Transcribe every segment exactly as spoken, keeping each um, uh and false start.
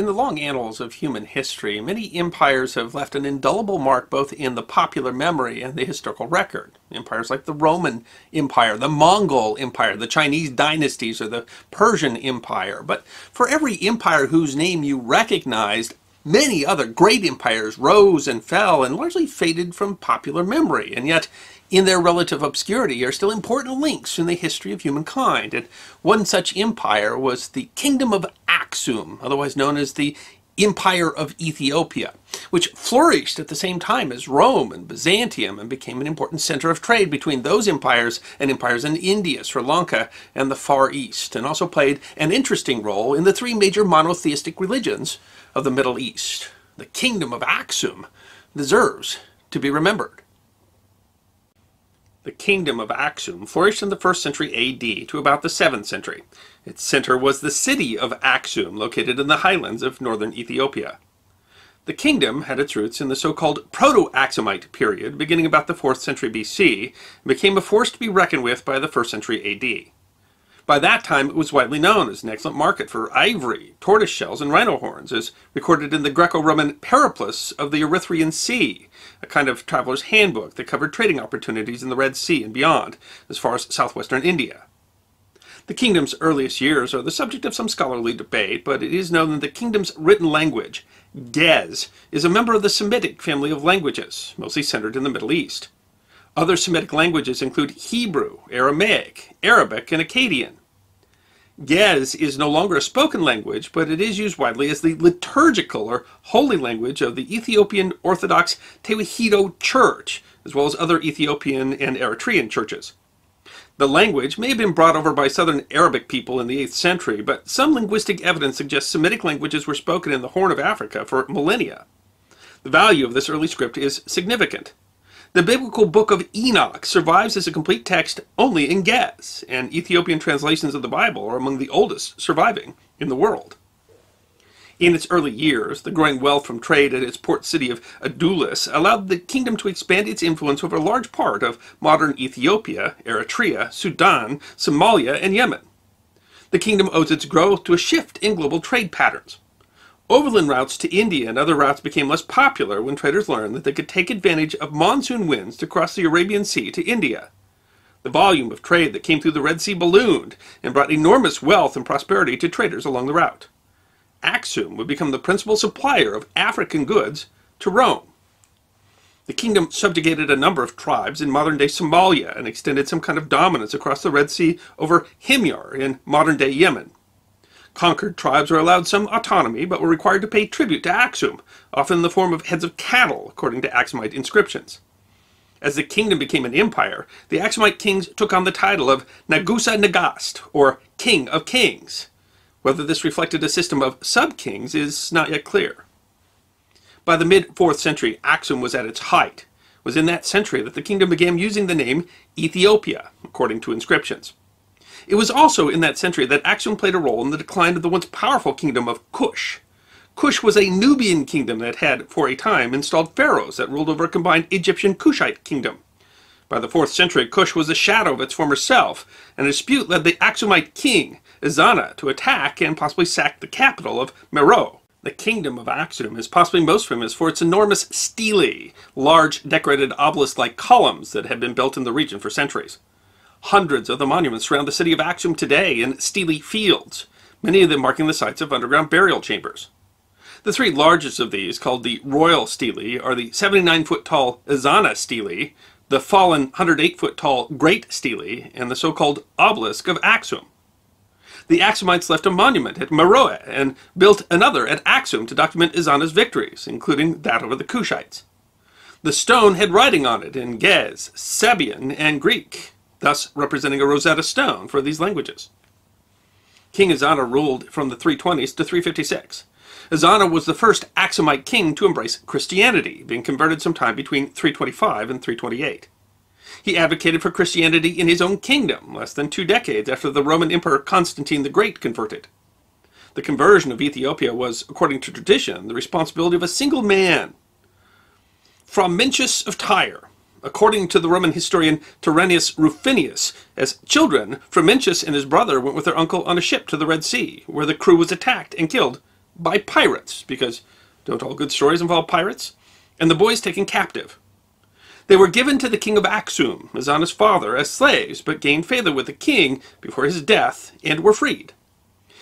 In the long annals of human history, many empires have left an indelible mark both in the popular memory and the historical record. Empires like the Roman Empire, the Mongol Empire, the Chinese dynasties, or the Persian Empire. But for every empire whose name you recognized, many other great empires rose and fell and largely faded from popular memory, and yet in their relative obscurity are still important links in the history of humankind. And one such empire was the Kingdom of Aksum, otherwise known as the Empire of Ethiopia, which flourished at the same time as Rome and Byzantium and became an important center of trade between those empires and empires in India, Sri Lanka, and the Far East, and also played an interesting role in the three major monotheistic religions of the Middle East. The Kingdom of Aksum deserves to be remembered. The Kingdom of Aksum flourished in the first century A D to about the seventh century. Its center was the city of Aksum, located in the highlands of northern Ethiopia. The kingdom had its roots in the so-called Proto-Aksumite period, beginning about the fourth century B C, and became a force to be reckoned with by the first century A D. By that time, it was widely known as an excellent market for ivory, tortoise shells, and rhino horns, as recorded in the Greco-Roman Periplus of the Erythraean Sea, a kind of traveler's handbook that covered trading opportunities in the Red Sea and beyond, as far as southwestern India. The kingdom's earliest years are the subject of some scholarly debate, but it is known that the kingdom's written language, Ge'ez, is a member of the Semitic family of languages, mostly centered in the Middle East. Other Semitic languages include Hebrew, Aramaic, Arabic, and Akkadian. Ge'ez is no longer a spoken language, but it is used widely as the liturgical or holy language of the Ethiopian Orthodox Tewahedo Church, as well as other Ethiopian and Eritrean churches. The language may have been brought over by southern Arabic people in the eighth century, but some linguistic evidence suggests Semitic languages were spoken in the Horn of Africa for millennia. The value of this early script is significant. The biblical book of Enoch survives as a complete text only in Ge'ez, and Ethiopian translations of the Bible are among the oldest surviving in the world. In its early years, the growing wealth from trade at its port city of Adulis allowed the kingdom to expand its influence over a large part of modern Ethiopia, Eritrea, Sudan, Somalia, and Yemen. The kingdom owes its growth to a shift in global trade patterns. Overland routes to India and other routes became less popular when traders learned that they could take advantage of monsoon winds to cross the Arabian Sea to India. The volume of trade that came through the Red Sea ballooned and brought enormous wealth and prosperity to traders along the route. Aksum would become the principal supplier of African goods to Rome. The kingdom subjugated a number of tribes in modern-day Somalia and extended some kind of dominance across the Red Sea over Himyar in modern-day Yemen. Conquered tribes were allowed some autonomy, but were required to pay tribute to Aksum, often in the form of heads of cattle, according to Aksumite inscriptions. As the kingdom became an empire, the Aksumite kings took on the title of Nagusa Nagast, or King of Kings. Whether this reflected a system of sub-kings is not yet clear. By the mid-fourth century, Aksum was at its height. It was in that century that the kingdom began using the name Ethiopia, according to inscriptions. It was also in that century that Aksum played a role in the decline of the once powerful kingdom of Kush. Kush was a Nubian kingdom that had, for a time, installed pharaohs that ruled over a combined Egyptian Kushite kingdom. By the fourth century, Kush was a shadow of its former self, and a dispute led the Aksumite king, Ezana, to attack and possibly sack the capital of Meroe. The kingdom of Aksum is possibly most famous for its enormous stelae, large decorated obelisk-like columns that have been built in the region for centuries. Hundreds of the monuments surround the city of Aksum today in stelae fields, many of them marking the sites of underground burial chambers. The three largest of these, called the Royal Stelae, are the seventy-nine foot tall Ezana Stelae, the fallen one hundred eight foot tall Great Stelae, and the so-called Obelisk of Aksum. The Aksumites left a monument at Meroe and built another at Aksum to document Ezana's victories, including that over the Kushites. The stone had writing on it in Ge'ez, Sabaean, and Greek, thus representing a Rosetta Stone for these languages. King Ezana ruled from the three twenties to three fifty-six. Ezana was the first Aksumite king to embrace Christianity, being converted sometime between three twenty-five and three twenty-eight. He advocated for Christianity in his own kingdom, less than two decades after the Roman Emperor Constantine the Great converted. The conversion of Ethiopia was, according to tradition, the responsibility of a single man, Frumentius of Tyre. According to the Roman historian Tyrannius Rufinus, as children, Frumentius and his brother went with their uncle on a ship to the Red Sea, where the crew was attacked and killed by pirates, because don't all good stories involve pirates? And the boys taken captive. They were given to the king of Aksum, Ezana's father, as slaves, but gained favor with the king before his death and were freed.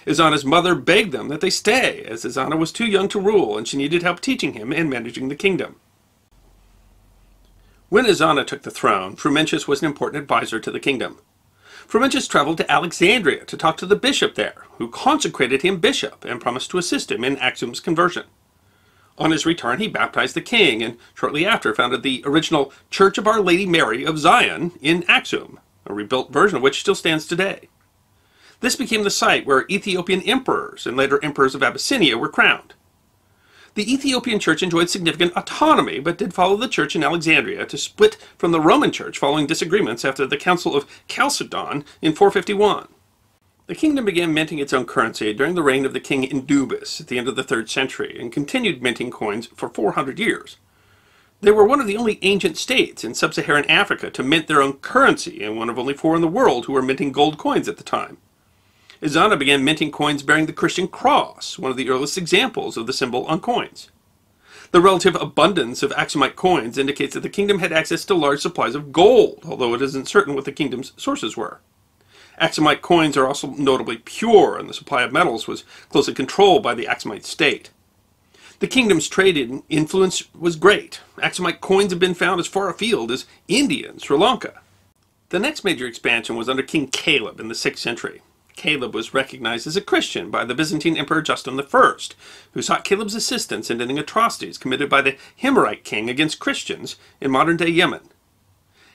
Ezana's mother begged them that they stay, as Ezana was too young to rule and she needed help teaching him and managing the kingdom. When Ezana took the throne, Frumentius was an important advisor to the kingdom. Frumentius traveled to Alexandria to talk to the bishop there, who consecrated him bishop and promised to assist him in Aksum's conversion. On his return, he baptized the king and shortly after founded the original Church of Our Lady Mary of Zion in Aksum, a rebuilt version of which still stands today. This became the site where Ethiopian emperors and later emperors of Abyssinia were crowned. The Ethiopian church enjoyed significant autonomy, but did follow the church in Alexandria to split from the Roman church following disagreements after the Council of Chalcedon in four fifty-one. The kingdom began minting its own currency during the reign of the king Indubus at the end of the third century, and continued minting coins for four hundred years. They were one of the only ancient states in sub-Saharan Africa to mint their own currency, and one of only four in the world who were minting gold coins at the time. Ezana began minting coins bearing the Christian cross, one of the earliest examples of the symbol on coins. The relative abundance of Aksumite coins indicates that the kingdom had access to large supplies of gold, although it isn't certain what the kingdom's sources were. Aksumite coins are also notably pure, and the supply of metals was closely controlled by the Aksumite state. The kingdom's trade influence was great. Aksumite coins have been found as far afield as India and Sri Lanka. The next major expansion was under King Caleb in the sixth century. Caleb was recognized as a Christian by the Byzantine Emperor Justin the First, who sought Caleb's assistance in ending atrocities committed by the Himyarite king against Christians in modern-day Yemen.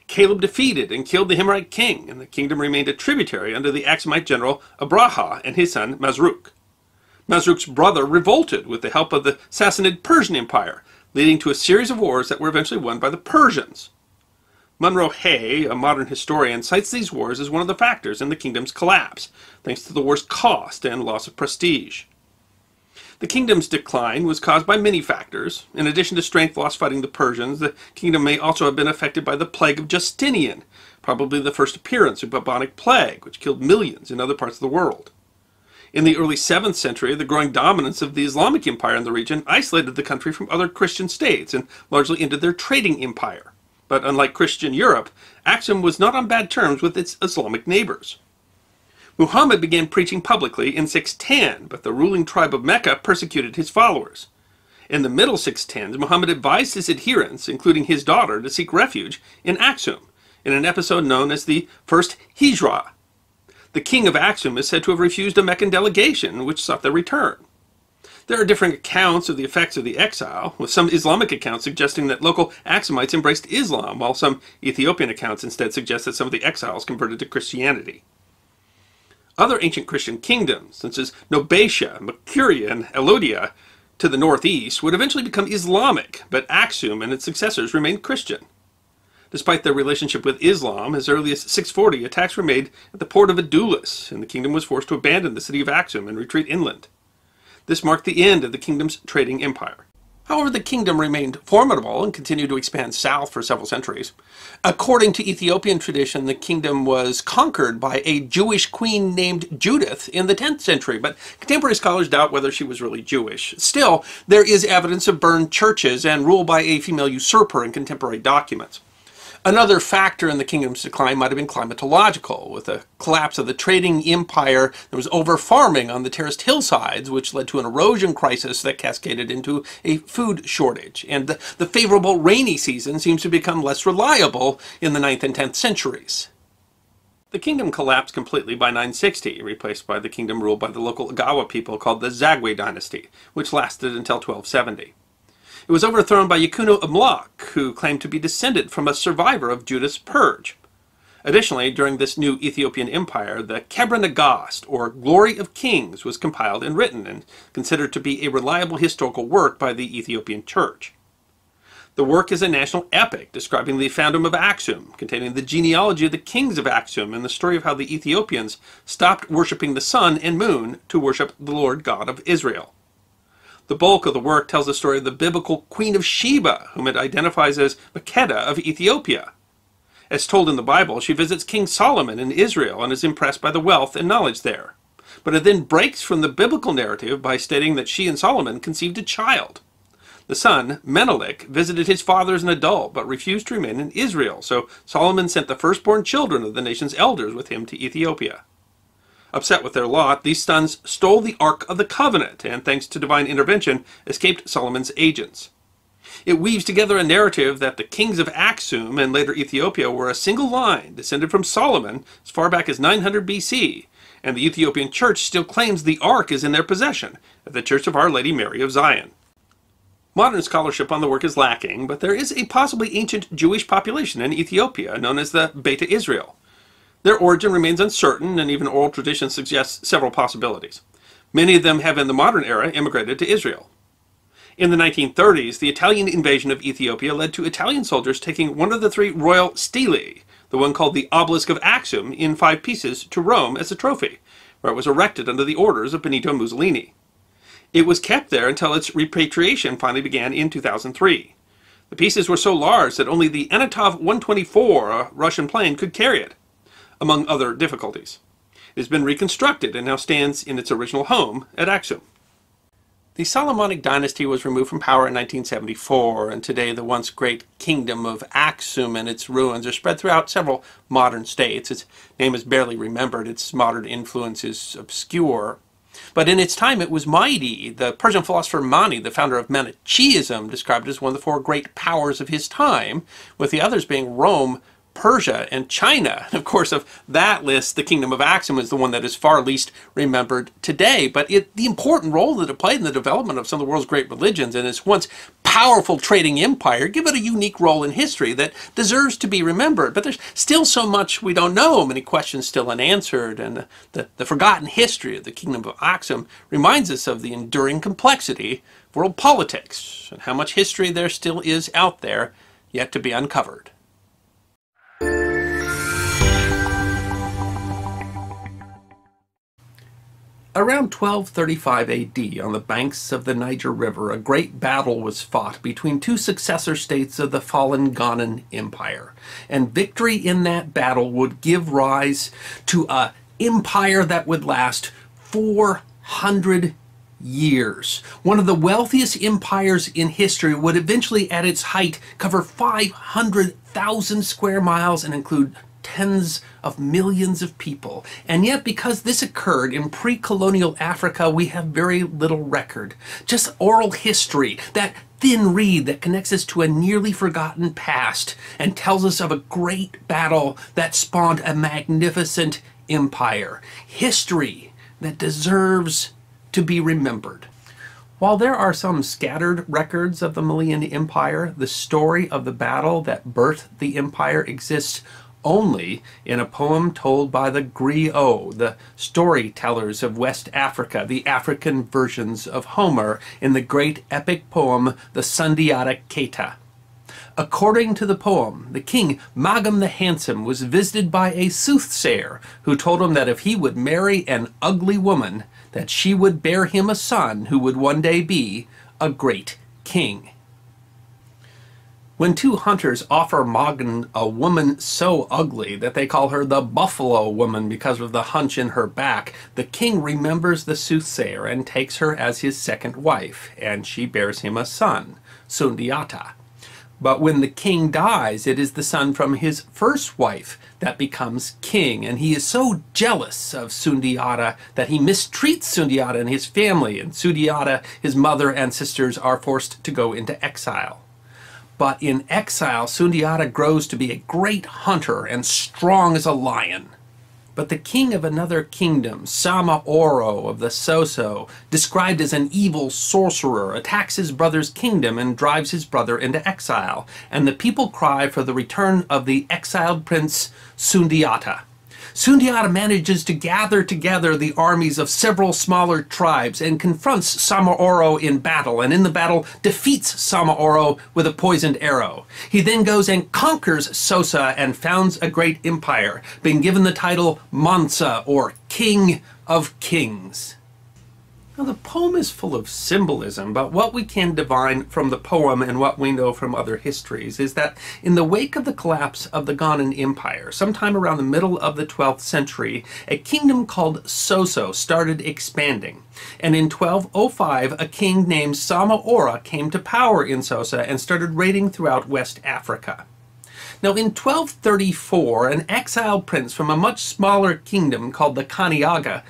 Caleb defeated and killed the Himyarite king, and the kingdom remained a tributary under the Aksumite general Abraha and his son Masruk. Masruk's brother revolted with the help of the Sassanid Persian Empire, leading to a series of wars that were eventually won by the Persians. Munro Hay, a modern historian, cites these wars as one of the factors in the kingdom's collapse, thanks to the war's cost and loss of prestige. The kingdom's decline was caused by many factors. In addition to strength lost fighting the Persians, the kingdom may also have been affected by the plague of Justinian, probably the first appearance of bubonic plague, which killed millions in other parts of the world. In the early seventh century, the growing dominance of the Islamic Empire in the region isolated the country from other Christian states and largely ended their trading empire. But unlike Christian Europe, Aksum was not on bad terms with its Islamic neighbors. Muhammad began preaching publicly in six ten, but the ruling tribe of Mecca persecuted his followers. In the middle six tens, Muhammad advised his adherents, including his daughter, to seek refuge in Aksum, in an episode known as the First Hijrah. The king of Aksum is said to have refused a Meccan delegation, which sought their return. There are different accounts of the effects of the exile, with some Islamic accounts suggesting that local Aksumites embraced Islam, while some Ethiopian accounts instead suggest that some of the exiles converted to Christianity. Other ancient Christian kingdoms, such as Nobatia, Mercuria, and Elodia to the northeast, would eventually become Islamic, but Aksum and its successors remained Christian. Despite their relationship with Islam, as early as six forty, attacks were made at the port of Adulis, and the kingdom was forced to abandon the city of Aksum and retreat inland. This marked the end of the kingdom's trading empire. However, the kingdom remained formidable and continued to expand south for several centuries. According to Ethiopian tradition, the kingdom was conquered by a Jewish queen named Judith in the tenth century, but contemporary scholars doubt whether she was really Jewish. Still, there is evidence of burned churches and rule by a female usurper in contemporary documents. Another factor in the kingdom's decline might have been climatological, with the collapse of the trading empire. There was over-farming on the terraced hillsides, which led to an erosion crisis that cascaded into a food shortage, and the, the favorable rainy season seems to become less reliable in the ninth and tenth centuries. The kingdom collapsed completely by nine sixty, replaced by the kingdom ruled by the local Ogawa people called the Zagwe dynasty, which lasted until twelve seventy. It was overthrown by Yekuno Imlach, who claimed to be descended from a survivor of Judah's purge. Additionally, during this new Ethiopian empire, the Kebra Nagast, or Glory of Kings, was compiled and written, and considered to be a reliable historical work by the Ethiopian Church. The work is a national epic describing the founding of Aksum, containing the genealogy of the kings of Aksum and the story of how the Ethiopians stopped worshipping the sun and moon to worship the Lord God of Israel. The bulk of the work tells the story of the biblical Queen of Sheba, whom it identifies as Makeda of Ethiopia. As told in the Bible, she visits King Solomon in Israel and is impressed by the wealth and knowledge there. But it then breaks from the biblical narrative by stating that she and Solomon conceived a child. The son, Menelik, visited his father as an adult, but refused to remain in Israel, so Solomon sent the firstborn children of the nation's elders with him to Ethiopia. Upset with their lot, these sons stole the Ark of the Covenant, and thanks to divine intervention, escaped Solomon's agents. It weaves together a narrative that the kings of Aksum and later Ethiopia were a single line descended from Solomon as far back as nine hundred B C, and the Ethiopian church still claims the Ark is in their possession at the Church of Our Lady Mary of Zion. Modern scholarship on the work is lacking, but there is a possibly ancient Jewish population in Ethiopia known as the Beta Israel. Their origin remains uncertain, and even oral tradition suggests several possibilities. Many of them have in the modern era immigrated to Israel. In the nineteen thirties, the Italian invasion of Ethiopia led to Italian soldiers taking one of the three royal stelae, the one called the Obelisk of Aksum, in five pieces to Rome as a trophy, where it was erected under the orders of Benito Mussolini. It was kept there until its repatriation finally began in two thousand three. The pieces were so large that only the Anatov one twenty-four, a Russian plane, could carry it, among other difficulties. It has been reconstructed and now stands in its original home at Aksum. The Solomonic dynasty was removed from power in nineteen seventy-four, and today the once great kingdom of Aksum and its ruins are spread throughout several modern states. Its name is barely remembered, its modern influence is obscure. But in its time it was mighty. The Persian philosopher Mani, the founder of Manichaeism, described it as one of the four great powers of his time, with the others being Rome, Persia, and China. And of course, of that list, the kingdom of Aksum is the one that is far least remembered today, but it, the important role that it played in the development of some of the world's great religions and its once powerful trading empire give it a unique role in history that deserves to be remembered. But there's still so much we don't know, many questions still unanswered, and the, the forgotten history of the kingdom of Aksum reminds us of the enduring complexity of world politics and how much history there still is out there yet to be uncovered. Around twelve thirty-five A D, on the banks of the Niger River, a great battle was fought between two successor states of the fallen Ghana Empire, and victory in that battle would give rise to an empire that would last four hundred years. One of the wealthiest empires in history would eventually, at its height, cover five hundred thousand square miles and include tens of millions of people. And yet, because this occurred in pre-colonial Africa, we have very little record. Just oral history, that thin reed that connects us to a nearly forgotten past and tells us of a great battle that spawned a magnificent empire. History that deserves to be remembered. While there are some scattered records of the Malian Empire, the story of the battle that birthed the empire exists only in a poem told by the griots, the storytellers of West Africa, the African versions of Homer, in the great epic poem, the Sundiata Caeta. According to the poem, the king Maghan the Handsome was visited by a soothsayer who told him that if he would marry an ugly woman, that she would bear him a son who would one day be a great king. When two hunters offer Maghan a woman so ugly that they call her the Buffalo Woman because of the hunch in her back, the king remembers the soothsayer and takes her as his second wife, and she bears him a son, Sundiata. But when the king dies, it is the son from his first wife that becomes king, and he is so jealous of Sundiata that he mistreats Sundiata and his family, and Sundiata, his mother, and sisters are forced to go into exile. But in exile, Sundiata grows to be a great hunter and strong as a lion. But the king of another kingdom, Sumaoro of the Sosso, described as an evil sorcerer, attacks his brother's kingdom and drives his brother into exile. And the people cry for the return of the exiled prince Sundiata. Sundiata manages to gather together the armies of several smaller tribes and confronts Sumaoro in battle, and in the battle defeats Sumaoro with a poisoned arrow. He then goes and conquers Sossa and founds a great empire, being given the title Mansa, or King of Kings. Now, the poem is full of symbolism, but what we can divine from the poem and what we know from other histories is that in the wake of the collapse of the Ghana Empire, sometime around the middle of the twelfth century, a kingdom called Sosso started expanding. And in twelve oh five, a king named Sumaoro came to power in Sosso and started raiding throughout West Africa. Now, in twelve thirty-four, an exiled prince from a much smaller kingdom called the Kaniaga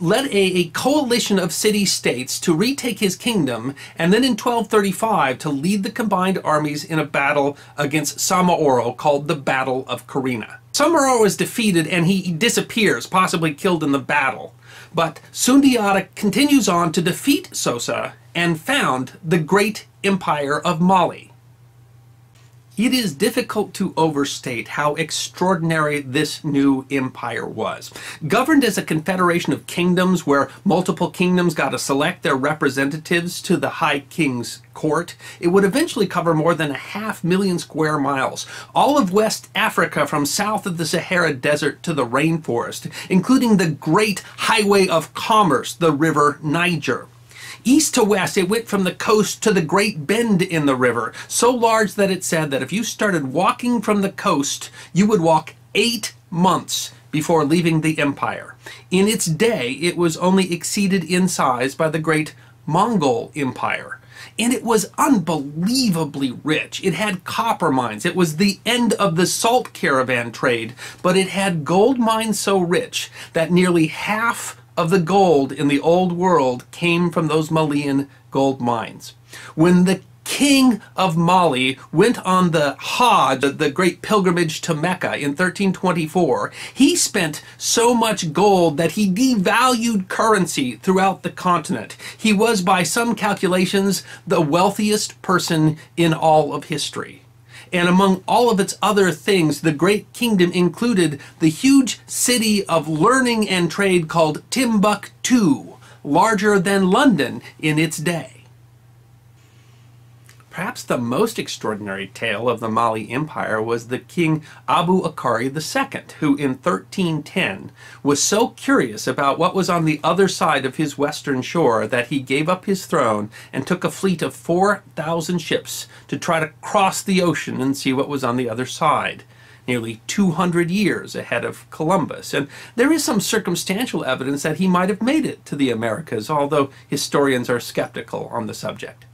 led a, a coalition of city-states to retake his kingdom, and then in twelve thirty-five to lead the combined armies in a battle against Sumaoro called the Battle of Karina. Sumaoro is defeated and he disappears, possibly killed in the battle, but Sundiata continues on to defeat Sosso and found the great empire of Mali. It is difficult to overstate how extraordinary this new empire was. Governed as a confederation of kingdoms where multiple kingdoms got to select their representatives to the High King's court, it would eventually cover more than a half million square miles, all of West Africa from south of the Sahara Desert to the rainforest, including the great highway of commerce, the River Niger. East to west, it went from the coast to the Great Bend in the river, so large that it said that if you started walking from the coast, you would walk eight months before leaving the empire. In its day, it was only exceeded in size by the great Mongol Empire. And it was unbelievably rich. It had copper mines. It was the end of the salt caravan trade, but it had gold mines so rich that nearly half of the gold in the old world came from those Malian gold mines. When the king of Mali went on the Hajj, the great pilgrimage to Mecca in thirteen twenty-four, he spent so much gold that he devalued currency throughout the continent. He was, by some calculations, the wealthiest person in all of history. And among all of its other things, the great kingdom included the huge city of learning and trade called Timbuktu, larger than London in its day. Perhaps the most extraordinary tale of the Mali Empire was the king Abu Akari the second, who in thirteen ten was so curious about what was on the other side of his western shore that he gave up his throne and took a fleet of four thousand ships to try to cross the ocean and see what was on the other side, nearly two hundred years ahead of Columbus. And there is some circumstantial evidence that he might have made it to the Americas, although historians are skeptical on the subject.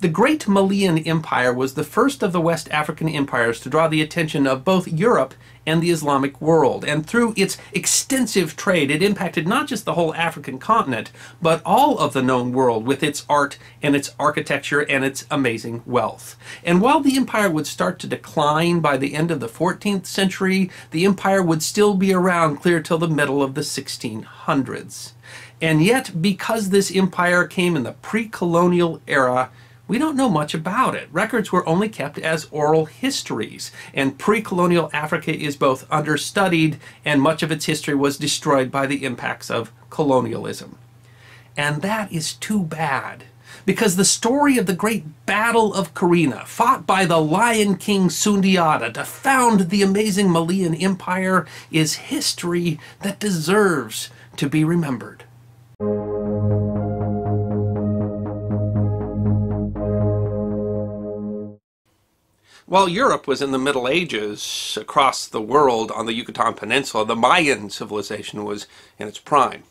The Great Malian Empire was the first of the West African empires to draw the attention of both Europe and the Islamic world, and through its extensive trade it impacted not just the whole African continent, but all of the known world with its art and its architecture and its amazing wealth. And while the empire would start to decline by the end of the fourteenth century, the empire would still be around clear till the middle of the sixteen hundreds. And yet, because this empire came in the pre-colonial era, we don't know much about it. Records were only kept as oral histories, and pre-colonial Africa is both understudied and much of its history was destroyed by the impacts of colonialism. And that is too bad, because the story of the great Battle of Karina, fought by the Lion King Sundiata to found the amazing Malian Empire, is history that deserves to be remembered. While Europe was in the Middle Ages, across the world on the Yucatan Peninsula, the Mayan civilization was in its prime.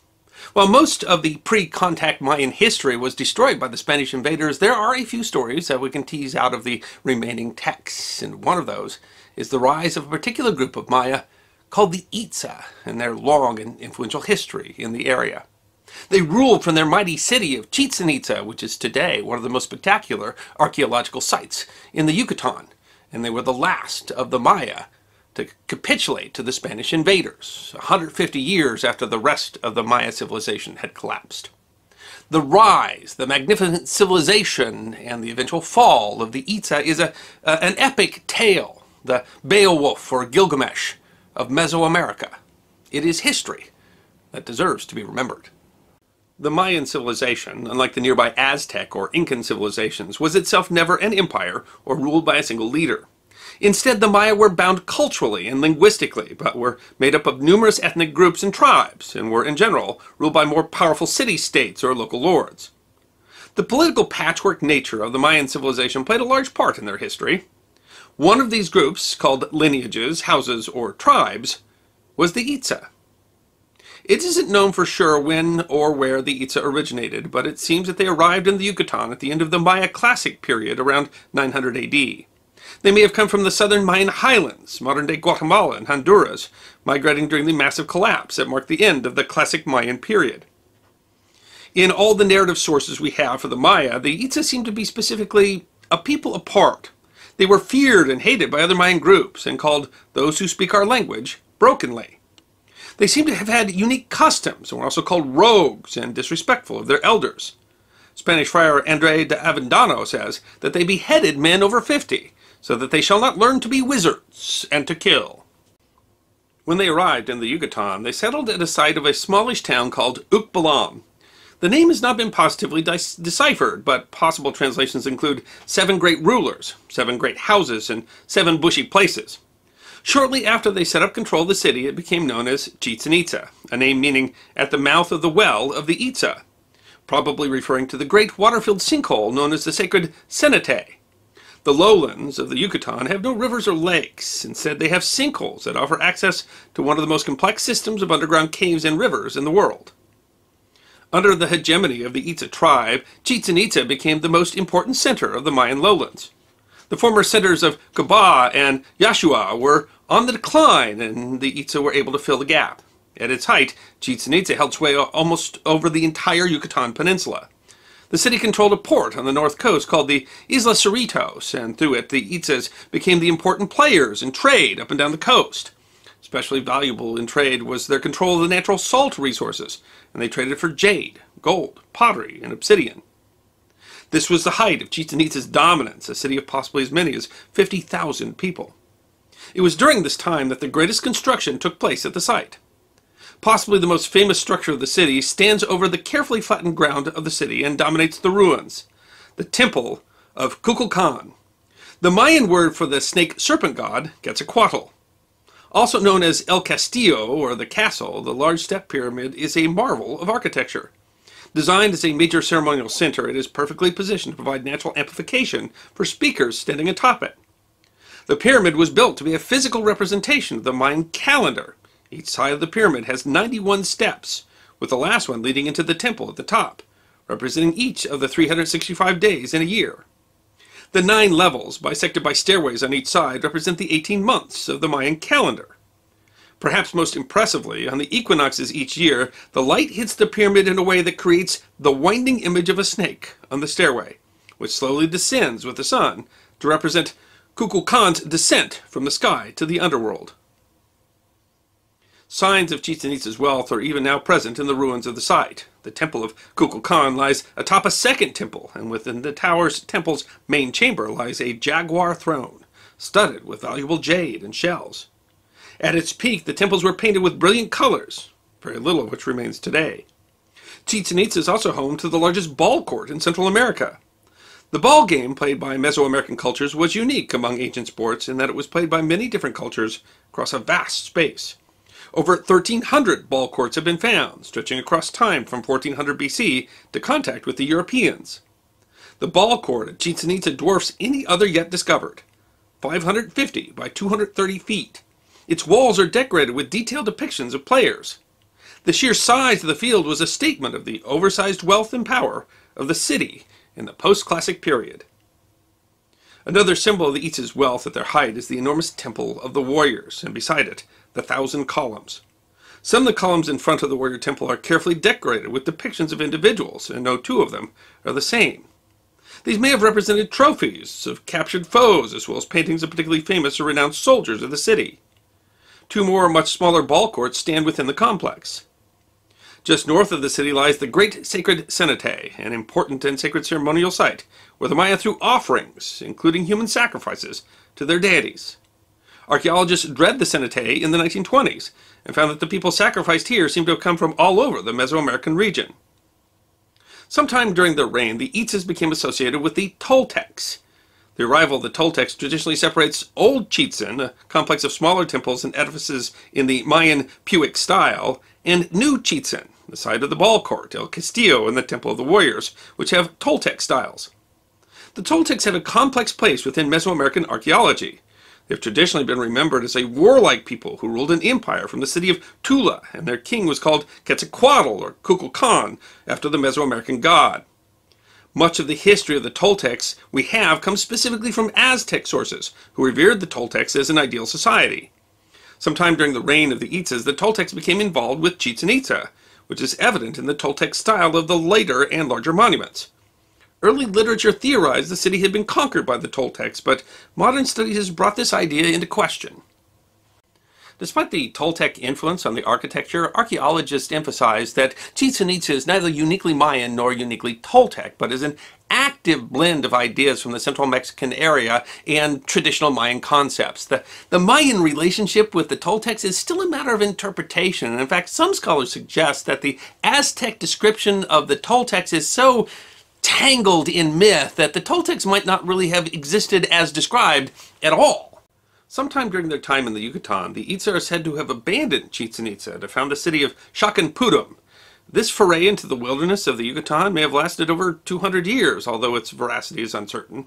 While most of the pre-contact Mayan history was destroyed by the Spanish invaders, there are a few stories that we can tease out of the remaining texts, and one of those is the rise of a particular group of Maya called the Itza, and their long and influential history in the area. They ruled from their mighty city of Chichen Itza, which is today one of the most spectacular archaeological sites in the Yucatan. And they were the last of the Maya to capitulate to the Spanish invaders, one hundred fifty years after the rest of the Maya civilization had collapsed. The rise, the magnificent civilization, and the eventual fall of the Itza is a, uh, an epic tale, the Beowulf or Gilgamesh of Mesoamerica. It is history that deserves to be remembered. The Mayan civilization, unlike the nearby Aztec or Incan civilizations, was itself never an empire or ruled by a single leader. Instead, the Maya were bound culturally and linguistically, but were made up of numerous ethnic groups and tribes, and were, in general, ruled by more powerful city-states or local lords. The political patchwork nature of the Mayan civilization played a large part in their history. One of these groups, called lineages, houses, or tribes, was the Itza. It isn't known for sure when or where the Itza originated, but it seems that they arrived in the Yucatan at the end of the Maya Classic period, around nine hundred A D. They may have come from the southern Mayan highlands, modern-day Guatemala and Honduras, migrating during the massive collapse that marked the end of the Classic Mayan period. In all the narrative sources we have for the Maya, the Itza seem to be specifically a people apart. They were feared and hated by other Mayan groups, and called those who speak our language, brokenly. They seem to have had unique customs, and were also called rogues and disrespectful of their elders. Spanish friar André de Avendano says that they beheaded men over fifty, so that they shall not learn to be wizards and to kill. When they arrived in the Yucatan, they settled at a site of a smallish town called Ukbalam. The name has not been positively de deciphered, but possible translations include seven great rulers, seven great houses, and seven bushy places. Shortly after they set up control of the city, it became known as Chichen Itza, a name meaning at the mouth of the well of the Itza, probably referring to the great water-filled sinkhole known as the sacred Cenote. The lowlands of the Yucatan have no rivers or lakes. Instead, they have sinkholes that offer access to one of the most complex systems of underground caves and rivers in the world. Under the hegemony of the Itza tribe, Chichen Itza became the most important center of the Mayan lowlands. The former centers of Cabá and Yashua were on the decline, and the Itza were able to fill the gap. At its height, Chichen Itza held sway almost over the entire Yucatan Peninsula. The city controlled a port on the north coast called the Isla Cerritos, and through it the Itzas became the important players in trade up and down the coast. Especially valuable in trade was their control of the natural salt resources, and they traded for jade, gold, pottery, and obsidian. This was the height of Chichen Itza's dominance, a city of possibly as many as fifty thousand people. It was during this time that the greatest construction took place at the site. Possibly the most famous structure of the city stands over the carefully flattened ground of the city and dominates the ruins, the Temple of Kukulkan, the Mayan word for the snake serpent god, Quetzalcoatl. Also known as El Castillo, or the castle, the large step pyramid is a marvel of architecture. Designed as a major ceremonial center, it is perfectly positioned to provide natural amplification for speakers standing atop it. The pyramid was built to be a physical representation of the Mayan calendar. Each side of the pyramid has ninety-one steps, with the last one leading into the temple at the top, representing each of the three hundred sixty-five days in a year. The nine levels, bisected by stairways on each side, represent the eighteen months of the Mayan calendar. Perhaps most impressively, on the equinoxes each year, the light hits the pyramid in a way that creates the winding image of a snake on the stairway, which slowly descends with the sun to represent Kukulkan's descent from the sky to the underworld. Signs of Chichen Itza's wealth are even now present in the ruins of the site. The temple of Kukulkan lies atop a second temple, and within the tower's temple's main chamber lies a jaguar throne, studded with valuable jade and shells. At its peak, the temples were painted with brilliant colors, very little of which remains today. Chichen Itza is also home to the largest ball court in Central America. The ball game played by Mesoamerican cultures was unique among ancient sports in that it was played by many different cultures across a vast space. Over thirteen hundred ball courts have been found, stretching across time from fourteen hundred B C to contact with the Europeans. The ball court at Chichen Itza dwarfs any other yet discovered, five hundred fifty by two hundred thirty feet. Its walls are decorated with detailed depictions of players. The sheer size of the field was a statement of the oversized wealth and power of the city in the post-classic period. Another symbol of the Itza's wealth at their height is the enormous Temple of the Warriors, and beside it, the Thousand Columns. Some of the columns in front of the Warrior Temple are carefully decorated with depictions of individuals, and no two of them are the same. These may have represented trophies of captured foes, as well as paintings of particularly famous or renowned soldiers of the city. Two more much smaller ball courts stand within the complex. Just north of the city lies the Great Sacred Cenote, an important and sacred ceremonial site where the Maya threw offerings, including human sacrifices, to their deities. Archaeologists dread the Cenote in the nineteen twenties and found that the people sacrificed here seem to have come from all over the Mesoamerican region. Sometime during their reign, the Itzas became associated with the Toltecs. The arrival of the Toltecs traditionally separates Old Chichen, a complex of smaller temples and edifices in the Mayan Puic style, and New Chichen, the site of the Ball Court, El Castillo, and the Temple of the Warriors, which have Toltec styles. The Toltecs have a complex place within Mesoamerican archaeology. They have traditionally been remembered as a warlike people who ruled an empire from the city of Tula, and their king was called Quetzalcoatl or Kukulkan, after the Mesoamerican god. Much of the history of the Toltecs we have comes specifically from Aztec sources, who revered the Toltecs as an ideal society. Sometime during the reign of the Itzas, the Toltecs became involved with Chichen Itza, which is evident in the Toltec style of the later and larger monuments. Early literature theorized the city had been conquered by the Toltecs, but modern studies has brought this idea into question. Despite the Toltec influence on the architecture, archaeologists emphasize that Chichen Itza is neither uniquely Mayan nor uniquely Toltec, but is an active blend of ideas from the central Mexican area and traditional Mayan concepts. The, the Mayan relationship with the Toltecs is still a matter of interpretation, and in fact some scholars suggest that the Aztec description of the Toltecs is so tangled in myth that the Toltecs might not really have existed as described at all. Sometime during their time in the Yucatan, the Itza are said to have abandoned Chichen Itza to found the city of Xaquan-Putum. This foray into the wilderness of the Yucatan may have lasted over two hundred years, although its veracity is uncertain.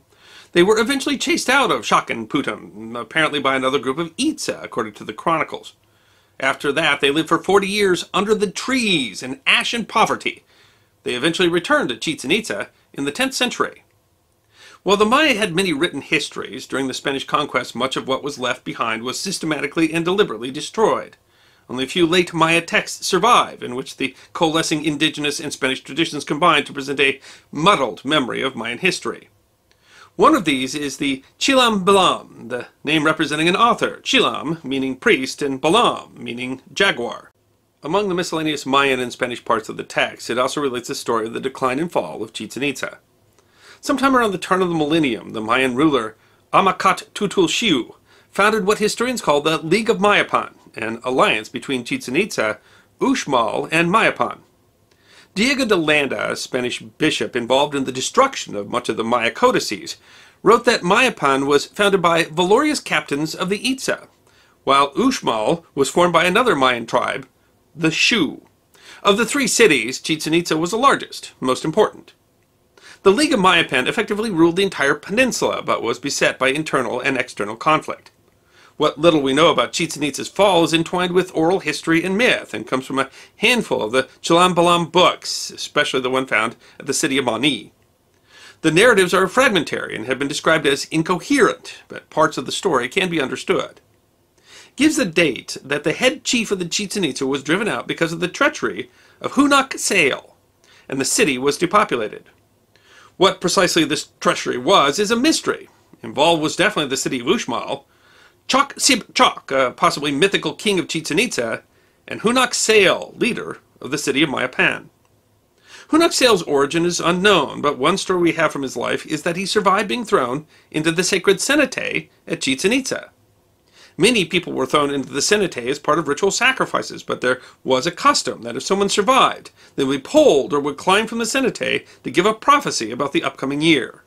They were eventually chased out of Xaquan-Putum, apparently by another group of Itza, according to the chronicles. After that, they lived for forty years under the trees in ash and poverty. They eventually returned to Chichen Itza in the tenth century. While the Maya had many written histories, during the Spanish conquest much of what was left behind was systematically and deliberately destroyed. Only a few late Maya texts survive, in which the coalescing indigenous and Spanish traditions combine to present a muddled memory of Mayan history. One of these is the Chilam Balam, the name representing an author, Chilam meaning priest and Balam meaning jaguar. Among the miscellaneous Mayan and Spanish parts of the text, it also relates the story of the decline and fall of Chichen Itza. Sometime around the turn of the millennium, the Mayan ruler Amacactutulxeu founded what historians call the League of Mayapan, an alliance between Chichen Itza, Uxmal, and Mayapan. Diego de Landa, a Spanish bishop involved in the destruction of much of the Maya codices, wrote that Mayapan was founded by valorous captains of the Itza, while Uxmal was formed by another Mayan tribe, the Shu. Of the three cities, Chichen Itza was the largest, most important. The League of Mayapan effectively ruled the entire peninsula, but was beset by internal and external conflict. What little we know about Chichen Itza's fall is entwined with oral history and myth, and comes from a handful of the Chilam Balam books, especially the one found at the city of Mani. The narratives are fragmentary and have been described as incoherent, but parts of the story can be understood. It gives a date that the head chief of the Chichen Itza was driven out because of the treachery of Hunac Sale, and the city was depopulated. What precisely this treachery was is a mystery. Involved was definitely the city of Uxmal, Choc-Sib-Choc, a possibly mythical king of Chichen Itza, and Hunac Sale, leader of the city of Mayapan. Hunac Sale's origin is unknown, but one story we have from his life is that he survived being thrown into the sacred cenote at Chichen Itza. Many people were thrown into the cenote as part of ritual sacrifices, but there was a custom that if someone survived, they would be polled or would climb from the cenote to give a prophecy about the upcoming year.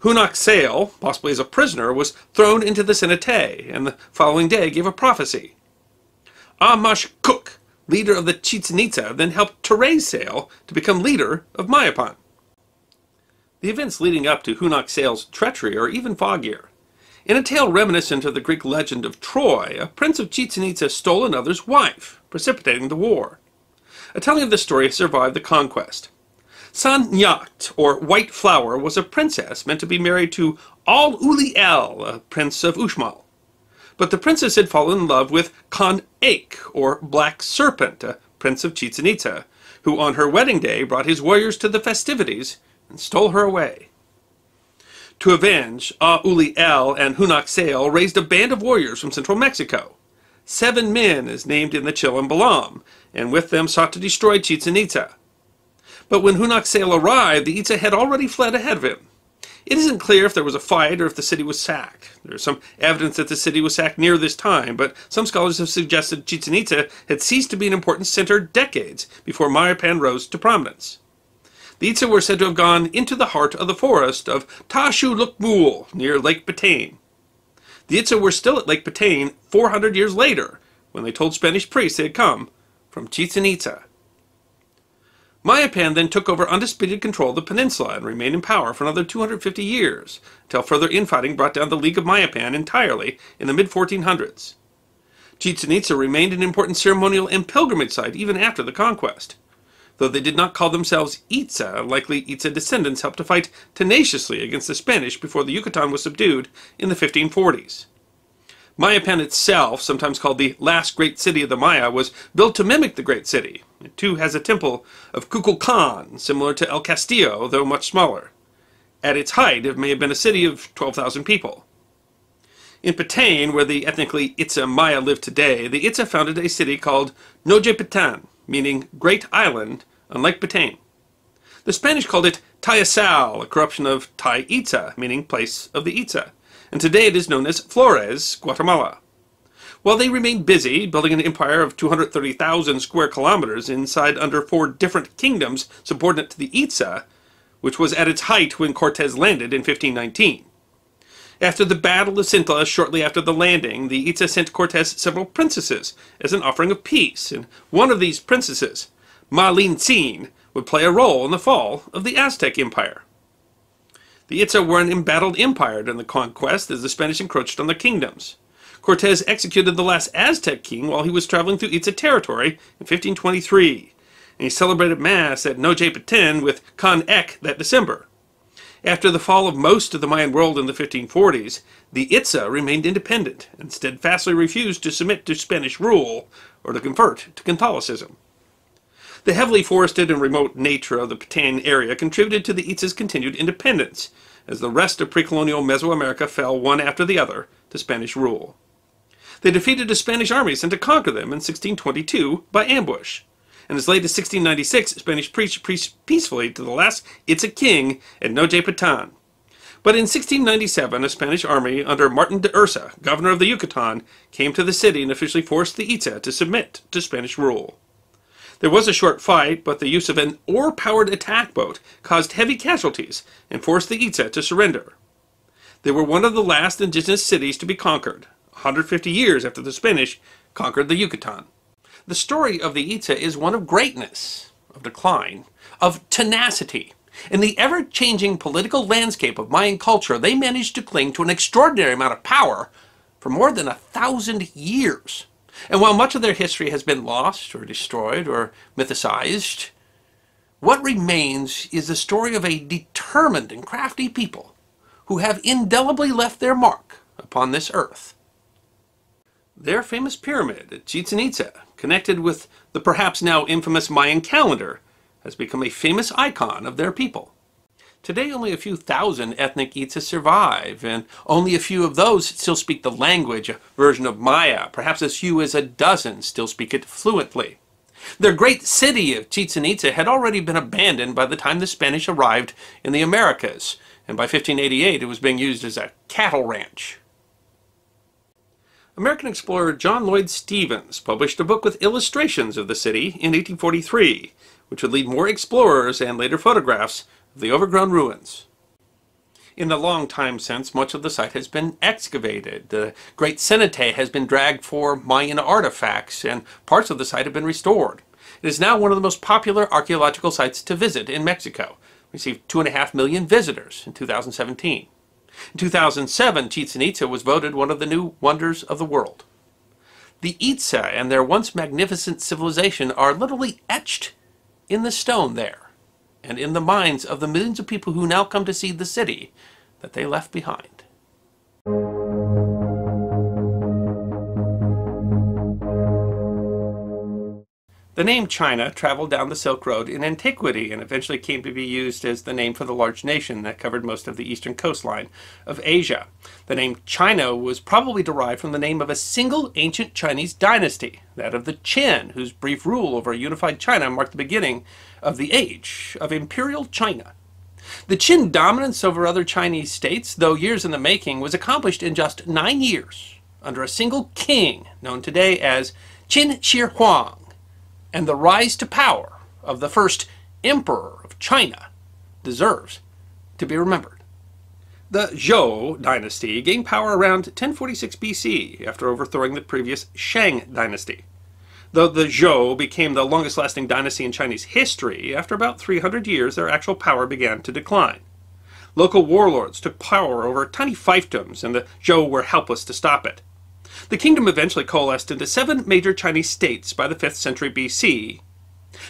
Hunac Sale, possibly as a prisoner, was thrown into the cenote, and the following day gave a prophecy. Amashkuk, leader of the Chichen Itza, then helped Teray Sale to become leader of Mayapan. The events leading up to Hunac Sale's treachery are even foggier. In a tale reminiscent of the Greek legend of Troy, a prince of Chichen Itza stole another's wife, precipitating the war. A telling of this story survived the conquest. Sanyat, or White Flower, was a princess meant to be married to Al-Uli-El, a prince of Uxmal. But the princess had fallen in love with Kan-Ek, or Black Serpent, a prince of Chichen Itza, who on her wedding day brought his warriors to the festivities and stole her away. To avenge, Al-Uli-El and Hunac Sale raised a band of warriors from central Mexico. Seven men is named in the Chilam Balam, and with them sought to destroy Chichen Itza. But when Hunac Sale arrived, the Itza had already fled ahead of him. It isn't clear if there was a fight or if the city was sacked. There is some evidence that the city was sacked near this time, but some scholars have suggested Chichen Itza had ceased to be an important center decades before Mayapan rose to prominence. The Itza were said to have gone into the heart of the forest of Tashu Lukmul near Lake Bataan. The Itza were still at Lake Bataan four hundred years later, when they told Spanish priests they had come from Chichen Itza. Mayapan then took over undisputed control of the peninsula and remained in power for another two hundred fifty years, until further infighting brought down the League of Mayapan entirely in the mid fourteen hundreds. Chichen Itza remained an important ceremonial and pilgrimage site even after the conquest. Though they did not call themselves Itza, likely Itza descendants helped to fight tenaciously against the Spanish before the Yucatan was subdued in the fifteen forties. Mayapan itself, sometimes called the last great city of the Maya, was built to mimic the great city. It too has a temple of Kukulkan, similar to El Castillo, though much smaller. At its height, it may have been a city of twelve thousand people. In Bataan, where the ethnically Itza Maya live today, the Itza founded a city called Noje Bataan, meaning Great Island, unlike Bataan. The Spanish called it Tayasal, a corruption of Tai Itza, meaning place of the Itza. And today it is known as Flores, Guatemala. While they remained busy, building an empire of two hundred thirty thousand square kilometers inside under four different kingdoms subordinate to the Itza, which was at its height when Cortes landed in fifteen nineteen. After the Battle of Sintla, shortly after the landing, the Itza sent Cortes several princesses as an offering of peace, and one of these princesses, Malintzin, would play a role in the fall of the Aztec Empire. The Itza were an embattled empire during the conquest as the Spanish encroached on their kingdoms. Cortes executed the last Aztec king while he was traveling through Itza territory in fifteen twenty-three, and he celebrated Mass at Noche Paten with Con Ek that December. After the fall of most of the Mayan world in the fifteen forties, the Itza remained independent and steadfastly refused to submit to Spanish rule or to convert to Catholicism. The heavily forested and remote nature of the Bataan area contributed to the Itza's continued independence, as the rest of pre-colonial Mesoamerica fell one after the other to Spanish rule. They defeated a Spanish army sent to conquer them in sixteen twenty-two by ambush, and as late as sixteen ninety-six, Spanish preached peacefully to the last Itza king at Noche Paten. But in sixteen ninety-seven, a Spanish army under Martin de Ursa, governor of the Yucatan, came to the city and officially forced the Itza to submit to Spanish rule. There was a short fight, but the use of an oar-powered attack boat caused heavy casualties and forced the Itza to surrender. They were one of the last indigenous cities to be conquered, one hundred fifty years after the Spanish conquered the Yucatan. The story of the Itza is one of greatness, of decline, of tenacity. In the ever-changing political landscape of Mayan culture, they managed to cling to an extraordinary amount of power for more than a thousand years. And while much of their history has been lost or destroyed or mythicized, what remains is the story of a determined and crafty people who have indelibly left their mark upon this earth. Their famous pyramid at Chichen Itza, connected with the perhaps now infamous Mayan calendar, has become a famous icon of their people. Today, only a few thousand ethnic Itza survive, and only a few of those still speak the language, a version of Maya. Perhaps as few as a dozen still speak it fluently. Their great city of Chichen Itza had already been abandoned by the time the Spanish arrived in the Americas, and by fifteen eighty-eight it was being used as a cattle ranch. American explorer John Lloyd Stevens published a book with illustrations of the city in eighteen forty-three, which would lead more explorers and later photographs the overgrown ruins. In the long time since, much of the site has been excavated. The great cenote has been dragged for Mayan artifacts, and parts of the site have been restored. It is now one of the most popular archaeological sites to visit in Mexico. It received two and a half million visitors in two thousand seventeen. In two thousand seven, Chichen Itza was voted one of the new wonders of the world. The Itza and their once magnificent civilization are literally etched in the stone there, and in the minds of the millions of people who now come to see the city that they left behind. The name China traveled down the Silk Road in antiquity and eventually came to be used as the name for the large nation that covered most of the eastern coastline of Asia. The name China was probably derived from the name of a single ancient Chinese dynasty, that of the Qin, whose brief rule over unified China marked the beginning of the age of imperial China. The Qin dominance over other Chinese states, though years in the making, was accomplished in just nine years under a single king known today as Qin Shi Huang, and the rise to power of the first emperor of China, deserves to be remembered. The Zhou dynasty gained power around ten forty-six B C after overthrowing the previous Shang dynasty, though the Zhou became the longest-lasting dynasty in Chinese history. After about three hundred years, their actual power began to decline. Local warlords took power over tiny fiefdoms, and the Zhou were helpless to stop it. The kingdom eventually coalesced into seven major Chinese states by the fifth century B C.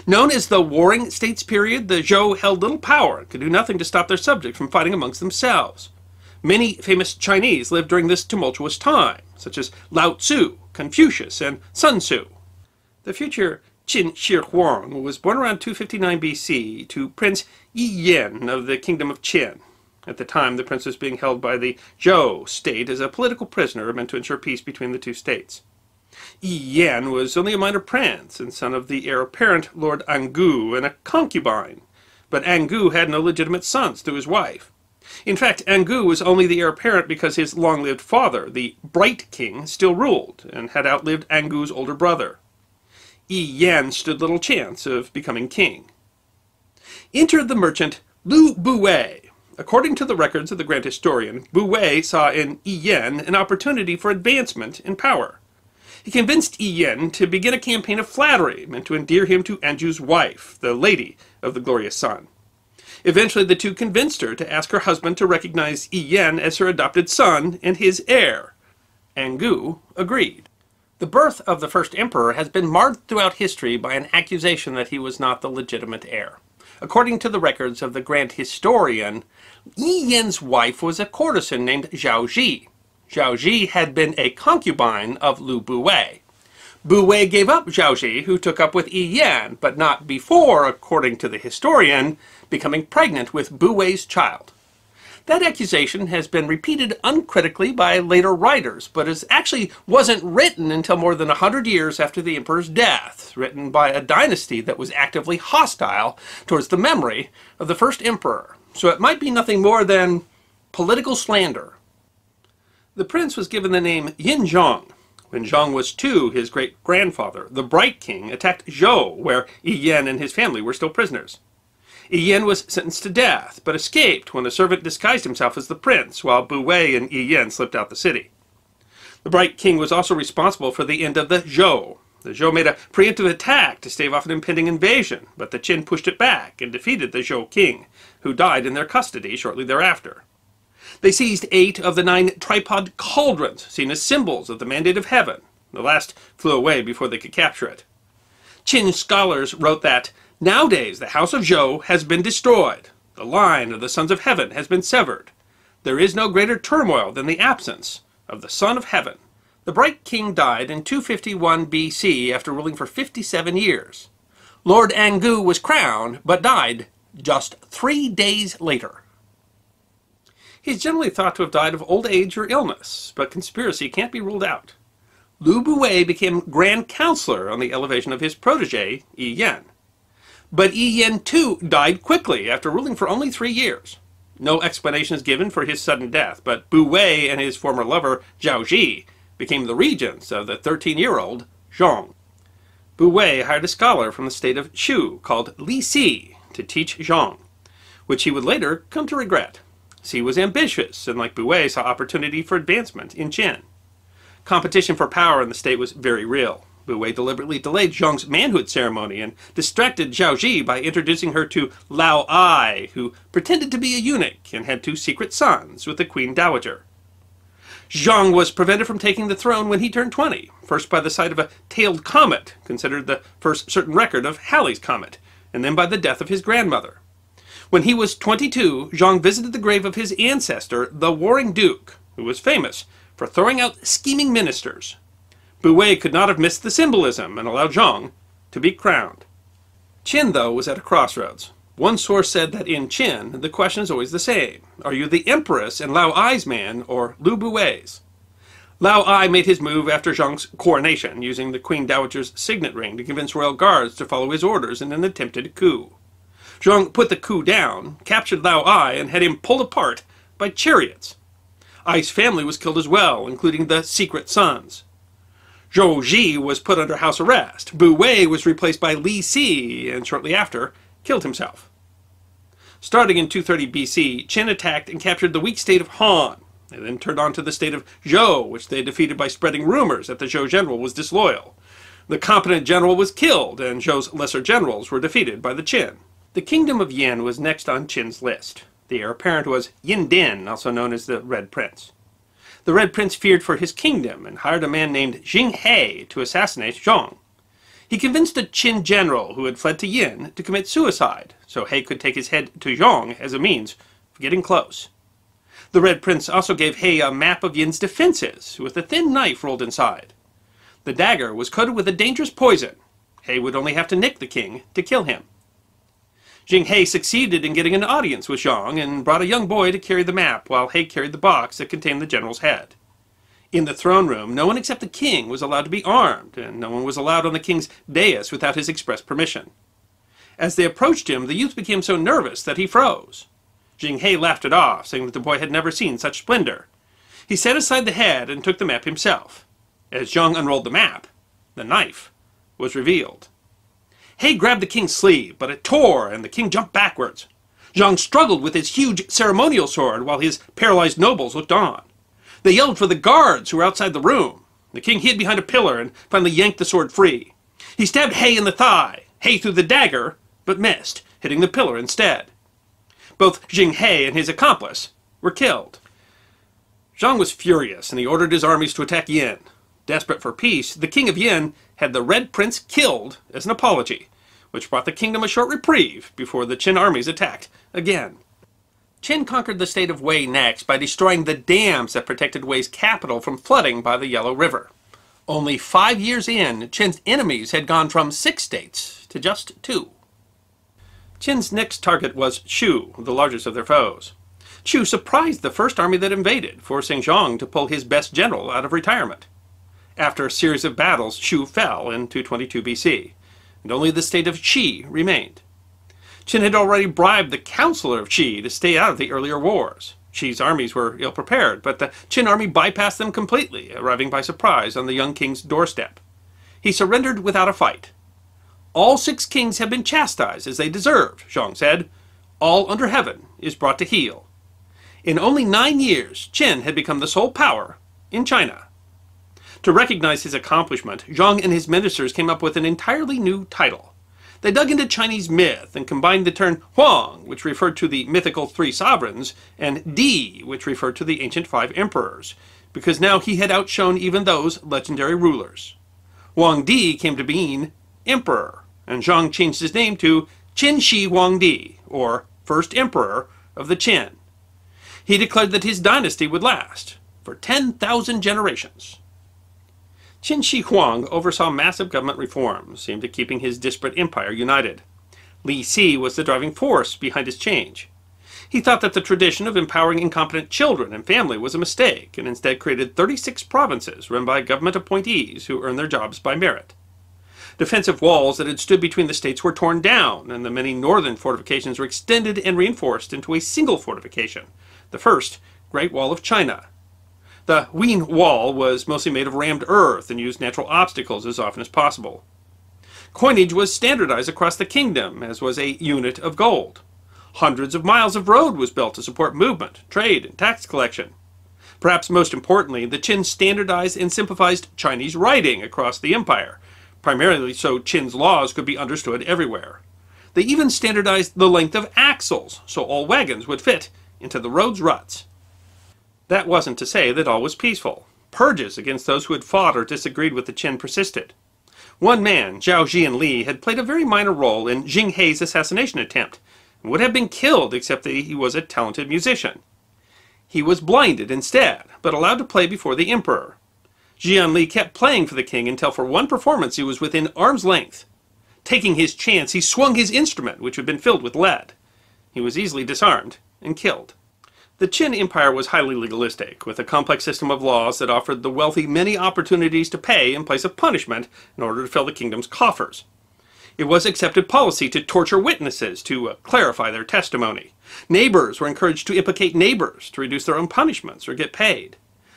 Known as the Warring States period, the Zhou held little power and could do nothing to stop their subjects from fighting amongst themselves. Many famous Chinese lived during this tumultuous time, such as Lao Tzu, Confucius, and Sun Tzu. The future Qin Shi Huang was born around two fifty-nine B C to Prince Yi Yan of the Kingdom of Qin. At the time, the prince was being held by the Zhou state as a political prisoner meant to ensure peace between the two states. Yi Yan was only a minor prince and son of the heir apparent Lord Angu and a concubine, but Angu had no legitimate sons through his wife. In fact, Angu was only the heir apparent because his long-lived father, the Bright King, still ruled and had outlived Angu's older brother. Yi Yan stood little chance of becoming king. Enter the merchant Lu Buwei. According to the records of the Grand Historian, Buwei saw in Yi Yan an opportunity for advancement in power. He convinced Yi Yan to begin a campaign of flattery meant to endear him to Angu's wife, the Lady of the Glorious Sun. Eventually, the two convinced her to ask her husband to recognize Yi Yan as her adopted son and his heir. Angu agreed. The birth of the first emperor has been marred throughout history by an accusation that he was not the legitimate heir. According to the records of the Grand Historian, Yi Yan's wife was a courtesan named Zhao Ji. Zhao Ji had been a concubine of Lu Buwei. Buwei gave up Zhao Ji, who took up with Yi Yan, but not before, according to the historian, becoming pregnant with Buwei's child. That accusation has been repeated uncritically by later writers, but it actually wasn't written until more than a hundred years after the emperor's death, written by a dynasty that was actively hostile towards the memory of the first emperor. So it might be nothing more than political slander. The prince was given the name Yin Zhong. When Zhong was two, his great-grandfather, the Bright King, attacked Zhou, where Yi Yan and his family were still prisoners. Yi Yan was sentenced to death, but escaped when a servant disguised himself as the prince, while Buwei and Yi Yan slipped out the city. The Bright King was also responsible for the end of the Zhou. The Zhou made a preemptive attack to stave off an impending invasion, but the Qin pushed it back and defeated the Zhou king, who died in their custody shortly thereafter. They seized eight of the nine tripod cauldrons, seen as symbols of the mandate of heaven. The last flew away before they could capture it. Qin scholars wrote that, "Nowadays, the house of Zhou has been destroyed. The line of the sons of heaven has been severed. There is no greater turmoil than the absence of the son of heaven." The Bright King died in two fifty-one B C after ruling for fifty-seven years. Lord Angu was crowned, but died just three days later. He is generally thought to have died of old age or illness, but conspiracy can't be ruled out. Lu Buwei became Grand Counselor on the elevation of his protege, Yi Yan. But Yi Yan too died quickly after ruling for only three years. No explanation is given for his sudden death, but Buwei and his former lover, Zhao Ji, became the regents of the thirteen-year-old Zhong. Buwei hired a scholar from the state of Shu called Li Si to teach Zhong, which he would later come to regret. Si was ambitious and, like Buwei, saw opportunity for advancement in Qin. Competition for power in the state was very real. Buwei deliberately delayed Zhong's manhood ceremony and distracted Zhao Ji by introducing her to Lao Ai, who pretended to be a eunuch and had two secret sons with the Queen Dowager. Zhong was prevented from taking the throne when he turned twenty, first by the sight of a tailed comet, considered the first certain record of Halley's Comet, and then by the death of his grandmother. When he was twenty-two, Zhong visited the grave of his ancestor, the Warring Duke, who was famous for throwing out scheming ministers. Buwei could not have missed the symbolism and allowed Zhong to be crowned. Qin, though, was at a crossroads. One source said that in Qin, the question is always the same. Are you the empress and Lao Ai's man, or Lu Buwei's? Lao Ai made his move after Zhong's coronation, using the Queen Dowager's signet ring to convince royal guards to follow his orders in an attempted coup. Zhong put the coup down, captured Lao Ai, and had him pulled apart by chariots. Ai's family was killed as well, including the secret sons. Zhou Ji was put under house arrest. Buwei was replaced by Li Si, and shortly after, killed himself. Starting in two thirty B C, Qin attacked and captured the weak state of Han. They then turned on to the state of Zhou, which they defeated by spreading rumors that the Zhou general was disloyal. The competent general was killed, and Zhou's lesser generals were defeated by the Qin. The kingdom of Yin was next on Qin's list. The heir apparent was Yin Din, also known as the Red Prince. The Red Prince feared for his kingdom and hired a man named Jing He to assassinate Zhong. He convinced a Qin general who had fled to Yin to commit suicide, so He could take his head to Zhong as a means of getting close. The Red Prince also gave He a map of Yin's defenses, with a thin knife rolled inside. The dagger was coated with a dangerous poison. He would only have to nick the king to kill him. Jing He succeeded in getting an audience with Zhong and brought a young boy to carry the map while He carried the box that contained the general's head. In the throne room, no one except the king was allowed to be armed, and no one was allowed on the king's dais without his express permission. As they approached him, the youth became so nervous that he froze. Jing He laughed it off, saying that the boy had never seen such splendor. He set aside the head and took the map himself. As Zhong unrolled the map, the knife was revealed. He grabbed the king's sleeve, but it tore, and the king jumped backwards. Zhong struggled with his huge ceremonial sword while his paralyzed nobles looked on. They yelled for the guards who were outside the room. The king hid behind a pillar and finally yanked the sword free. He stabbed He in the thigh. He threw the dagger, but missed, hitting the pillar instead. Both Jing He and his accomplice were killed. Zhong was furious, and he ordered his armies to attack Yin. Desperate for peace, the king of Yin had the Red Prince killed as an apology, which brought the kingdom a short reprieve before the Qin armies attacked again. Qin conquered the state of Wei next by destroying the dams that protected Wei's capital from flooding by the Yellow River. Only five years in, Qin's enemies had gone from six states to just two. Qin's next target was Shu, the largest of their foes. Shu surprised the first army that invaded, forcing Zhong to pull his best general out of retirement. After a series of battles, Shu fell in two twenty-two B C, and only the state of Qi remained. Qin had already bribed the councillor of Qi to stay out of the earlier wars. Qi's armies were ill-prepared, but the Qin army bypassed them completely, arriving by surprise on the young king's doorstep. He surrendered without a fight. All six kings have been chastised as they deserved, Zhong said. All under heaven is brought to heel. In only nine years, Qin had become the sole power in China. To recognize his accomplishment, Zhong and his ministers came up with an entirely new title. They dug into Chinese myth and combined the term Huang, which referred to the mythical three sovereigns, and Di, which referred to the ancient five emperors, because now he had outshone even those legendary rulers. Huang Di came to mean emperor, and Zhong changed his name to Qin Shi Huang Di, or first emperor of the Qin. He declared that his dynasty would last for ten thousand generations. Qin Shi Huang oversaw massive government reforms aimed at keeping his disparate empire united. Li Si was the driving force behind his change. He thought that the tradition of empowering incompetent children and family was a mistake, and instead created thirty-six provinces run by government appointees who earned their jobs by merit. Defensive walls that had stood between the states were torn down, and the many northern fortifications were extended and reinforced into a single fortification, the first Great Wall of China. The Wien Wall was mostly made of rammed earth and used natural obstacles as often as possible. Coinage was standardized across the kingdom, as was a unit of gold. Hundreds of miles of road was built to support movement, trade, and tax collection. Perhaps most importantly, the Qin standardized and simplified Chinese writing across the empire, primarily so Qin's laws could be understood everywhere. They even standardized the length of axles, so all wagons would fit into the road's ruts. That wasn't to say that all was peaceful. Purges against those who had fought or disagreed with the Qin persisted. One man, Zhao Jianli, had played a very minor role in Jing He's assassination attempt, and would have been killed except that he was a talented musician. He was blinded instead, but allowed to play before the emperor. Jianli kept playing for the king until for one performance he was within arm's length. Taking his chance, he swung his instrument, which had been filled with lead. He was easily disarmed and killed. The Qin Empire was highly legalistic, with a complex system of laws that offered the wealthy many opportunities to pay in place of punishment in order to fill the kingdom's coffers. It was accepted policy to torture witnesses to uh, clarify their testimony. Neighbors were encouraged to implicate neighbors to reduce their own punishments or get paid.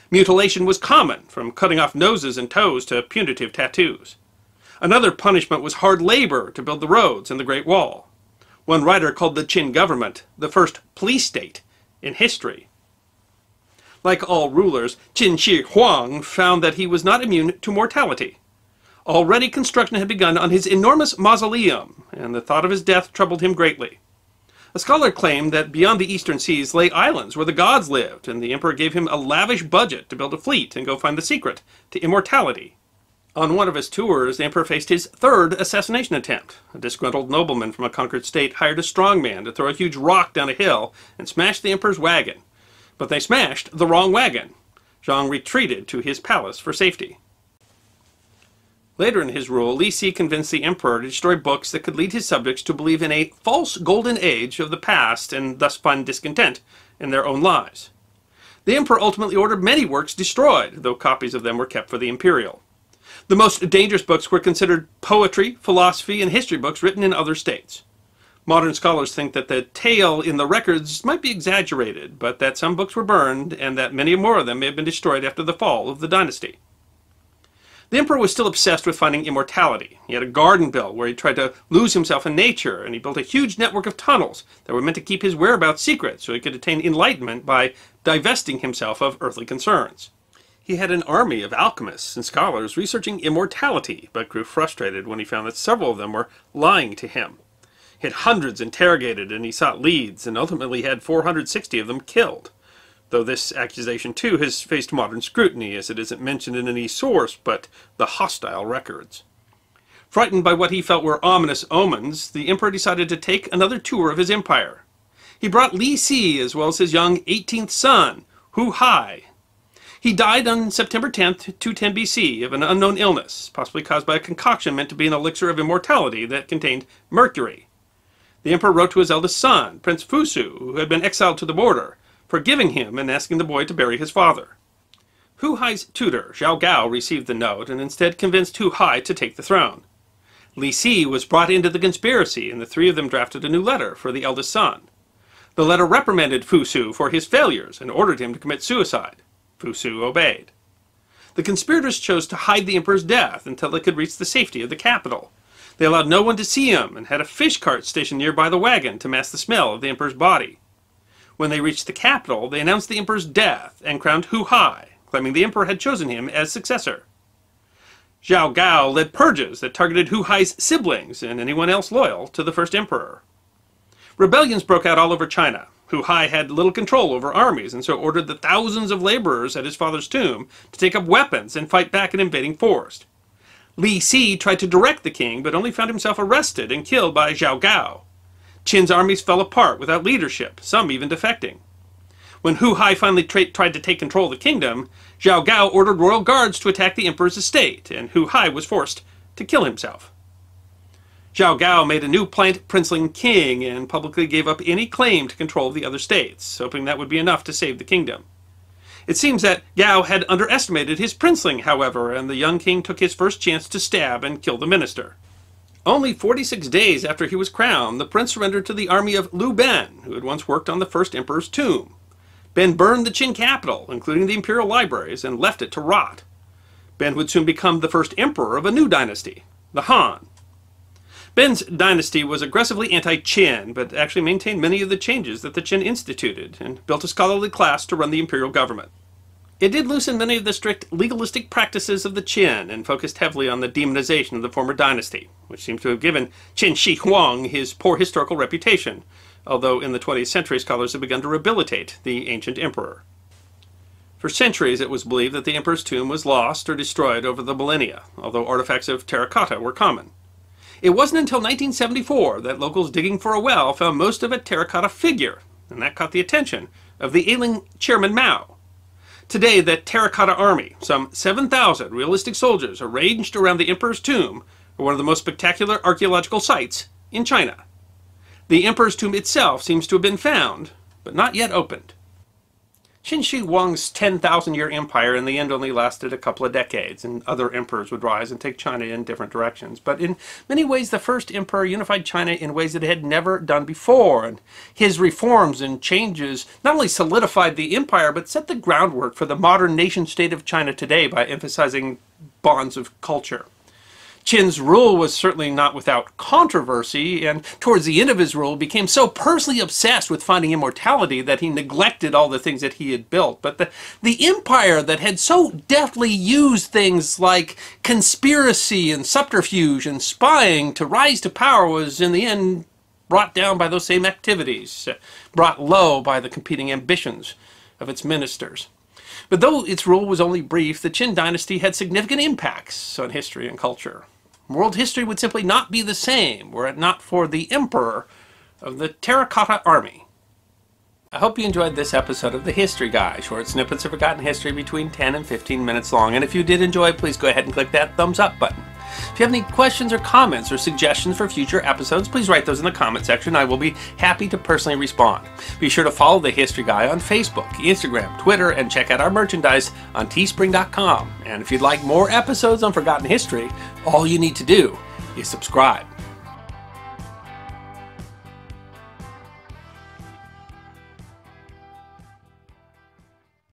Mutilation was common, from cutting off noses and toes to punitive tattoos. Another punishment was hard labor to build the roads and the Great Wall. One writer called the Chin government the first police state in history. Like all rulers, Qin Shi Huang found that he was not immune to mortality. Already construction had begun on his enormous mausoleum, and the thought of his death troubled him greatly. A scholar claimed that beyond the eastern seas lay islands where the gods lived, and the emperor gave him a lavish budget to build a fleet and go find the secret to immortality. On one of his tours, the emperor faced his third assassination attempt. A disgruntled nobleman from a conquered state hired a strongman to throw a huge rock down a hill and smash the emperor's wagon. But they smashed the wrong wagon. Zhang retreated to his palace for safety. Later in his rule, Li Si convinced the emperor to destroy books that could lead his subjects to believe in a false golden age of the past and thus find discontent in their own lives. The emperor ultimately ordered many works destroyed, though copies of them were kept for the imperial. The most dangerous books were considered poetry, philosophy, and history books written in other states. Modern scholars think that the tale in the records might be exaggerated, but that some books were burned and that many more of them may have been destroyed after the fall of the dynasty. The emperor was still obsessed with finding immortality. He had a garden bill where he tried to lose himself in nature, and he built a huge network of tunnels that were meant to keep his whereabouts secret so he could attain enlightenment by divesting himself of earthly concerns. He had an army of alchemists and scholars researching immortality, but grew frustrated when he found that several of them were lying to him. He had hundreds interrogated, and he sought leads, and ultimately had four hundred sixty of them killed. Though this accusation, too, has faced modern scrutiny, as it isn't mentioned in any source but the hostile records. Frightened by what he felt were ominous omens, the emperor decided to take another tour of his empire. He brought Li Si as well as his young eighteenth son, Hu Hai. He died on September tenth, two ten B C of an unknown illness, possibly caused by a concoction meant to be an elixir of immortality that contained mercury. The emperor wrote to his eldest son, Prince Fusu, who had been exiled to the border, forgiving him and asking the boy to bury his father. Hu Hai's tutor, Xiao Gao, received the note and instead convinced Hu Hai to take the throne. Li Si was brought into the conspiracy, and the three of them drafted a new letter for the eldest son. The letter reprimanded Fusu for his failures and ordered him to commit suicide. Fusu obeyed. The conspirators chose to hide the emperor's death until they could reach the safety of the capital. They allowed no one to see him and had a fish cart stationed nearby the wagon to mask the smell of the emperor's body. When they reached the capital, they announced the emperor's death and crowned Hu Hai, claiming the emperor had chosen him as successor. Xiao Gao led purges that targeted Hu Hai's siblings and anyone else loyal to the first emperor. Rebellions broke out all over China. Hu Hai had little control over armies and so ordered the thousands of laborers at his father's tomb to take up weapons and fight back an invading force. Li Si tried to direct the king, but only found himself arrested and killed by Xiao Gao. Qin's armies fell apart without leadership, some even defecting. When Hu Hai finally tra tried to take control of the kingdom, Xiao Gao ordered royal guards to attack the emperor's estate, and Hu Hai was forced to kill himself. Xiao Gao made a new plant princeling king and publicly gave up any claim to control of the other states, hoping that would be enough to save the kingdom. It seems that Gao had underestimated his princeling, however, and the young king took his first chance to stab and kill the minister. Only forty-six days after he was crowned, the prince surrendered to the army of Liu Ben, who had once worked on the first emperor's tomb. Ben burned the Qin capital, including the imperial libraries, and left it to rot. Ben would soon become the first emperor of a new dynasty, the Han. Ben's dynasty was aggressively anti-Qin, but actually maintained many of the changes that the Qin instituted, and built a scholarly class to run the imperial government. It did loosen many of the strict legalistic practices of the Qin, and focused heavily on the demonization of the former dynasty, which seems to have given Qin Shi Huang his poor historical reputation, although in the twentieth century scholars have begun to rehabilitate the ancient emperor. For centuries it was believed that the emperor's tomb was lost or destroyed over the millennia, although artifacts of terracotta were common. It wasn't until nineteen seventy-four that locals digging for a well found most of a terracotta figure, and that caught the attention of the ailing Chairman Mao. Today, the Terracotta Army, some seven thousand realistic soldiers arranged around the emperor's tomb, are one of the most spectacular archaeological sites in China. The emperor's tomb itself seems to have been found, but not yet opened. Qin Shi Huang's ten thousand year empire in the end only lasted a couple of decades, and other emperors would rise and take China in different directions. But in many ways, the first emperor unified China in ways that it had never done before, and his reforms and changes not only solidified the empire, but set the groundwork for the modern nation-state of China today by emphasizing bonds of culture. Chin's rule was certainly not without controversy, and towards the end of his rule became so personally obsessed with finding immortality that he neglected all the things that he had built. But the, the empire that had so deftly used things like conspiracy and subterfuge and spying to rise to power was in the end brought down by those same activities, brought low by the competing ambitions of its ministers. But though its rule was only brief, the Qin dynasty had significant impacts on history and culture. World history would simply not be the same were it not for the emperor of the Terracotta Army. I hope you enjoyed this episode of The History Guy, short snippets of forgotten history between ten and fifteen minutes long, and if you did enjoy, please go ahead and click that thumbs up button. If you have any questions or comments or suggestions for future episodes, please write those in the comment section. I will be happy to personally respond. Be sure to follow The History Guy on Facebook, Instagram, Twitter, and check out our merchandise on teespring dot com. And if you'd like more episodes on forgotten history, all you need to do is subscribe.